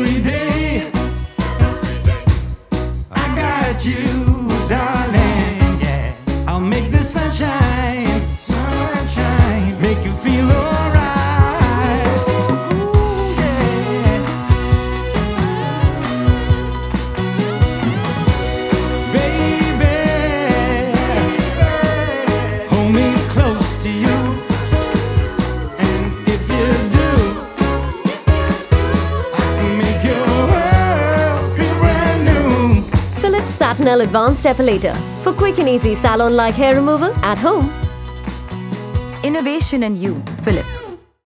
every day, I got you, darling, yeah. I'll make the sunshine, sunshine, make you feel alright. Ooh, yeah. Baby, hold me close to you. Philips Satinel Advanced Epilator for quick and easy salon-like hair removal at home. Innovation and you, Philips.